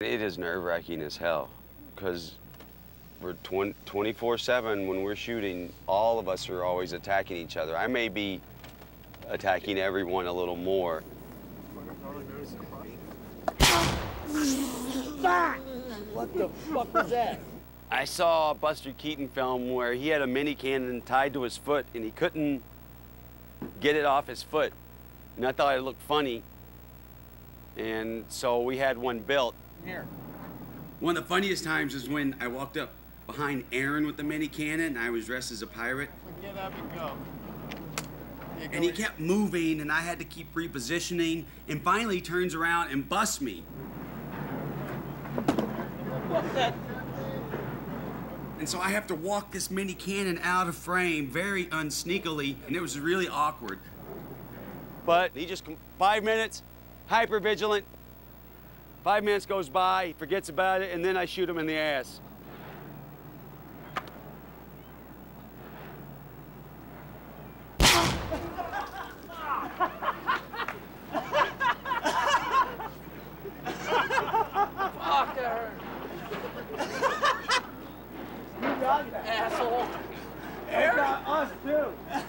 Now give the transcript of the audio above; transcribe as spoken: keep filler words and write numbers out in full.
It is nerve-wracking as hell, because we're twenty-four seven when we're shooting. All of us are always attacking each other. I may be attacking everyone a little more. What the fuck was that? I saw a Buster Keaton film where he had a mini cannon tied to his foot and he couldn't get it off his foot. And I thought it looked funny. And so we had one built. Here. One of the funniest times is when I walked up behind Aaron with the mini cannon and I was dressed as a pirate. Get up and go. And go he ahead. Kept moving and I had to keep repositioning, and finally turns around and busts me. What's that? And so I have to walk this mini cannon out of frame very unsneakily, and it was really awkward. But he just, five minutes, hyper vigilant. Five minutes goes by, he forgets about it, and then I shoot him in the ass. Fuck, that hurt. You got that, asshole. Aaron? You got us, too.